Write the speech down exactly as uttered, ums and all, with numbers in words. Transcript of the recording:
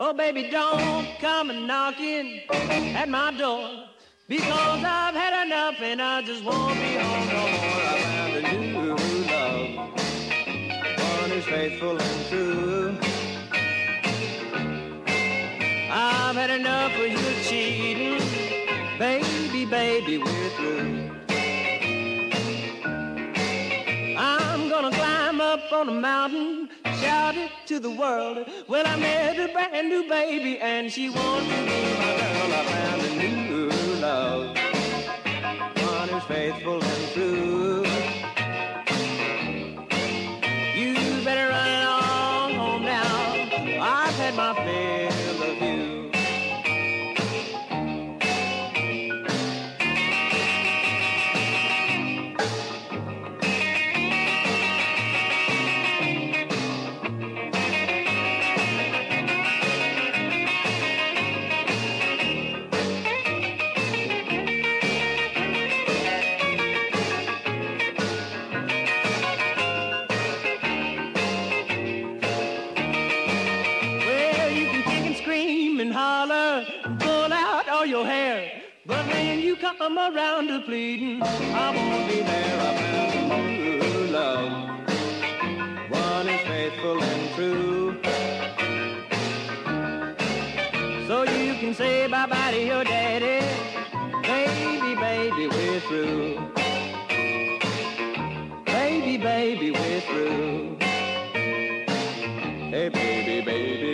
Oh, baby, don't come a knocking at my door, because I've had enough and I just won't be home no more. I found a new love, one who's faithful and true. I've had enough of you cheating, baby, baby, we're through. I'm gonna climb up on a mountain, shout it to the world. Well, I met a brand new baby and she wants to be my girl. I found a new love, one who's faithful and true. You better run on home now, I've had my fill of you. I'm around to pleading, I won't be there. I found a new love, one who's faithful and true. So you can say bye-bye to your daddy, baby, baby, we're through. Baby, baby, we're through. Hey, baby, baby.